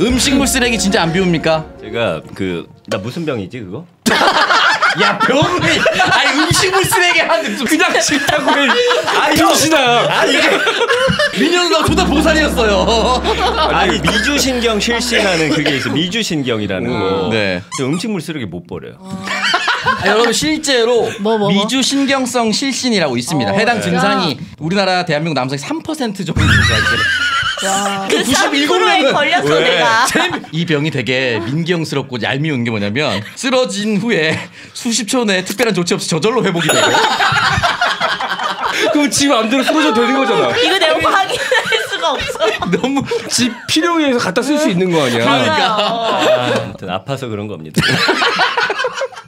음식물 쓰레기 진짜 안 비웁니까? 제가 나 무슨 병이지 그거? 야 병이! 아니 음식물 쓰레기 하는데 좀 그냥 싫다고 해. 아니 병신아! 아니 민현우가 초등보살이었어요. 아니 미주신경 실신하는 그게 있어. 미주신경이라는 거. 네. 음식물 쓰레기 못 버려요. 아, 여러분 실제로 미주신경성 실신이라고 있습니다. 해당 증상이 우리나라 대한민국 남성의 3% 정도 야, 그 97명은 걸렸어 내가. 이 병이 되게 민경스럽고 얄미운 게 뭐냐면 쓰러진 후에 수십 초 내에 특별한 조치 없이 저절로 회복이 되고 그럼 지 마음대로 쓰러져도 되는 거잖아. 이거 내가 확인할 수가 없어. 너무 지 필요에 의해서 갖다 쓸 수 있는 거 아니야. 그러니까 아무튼 아파서 그런 겁니다.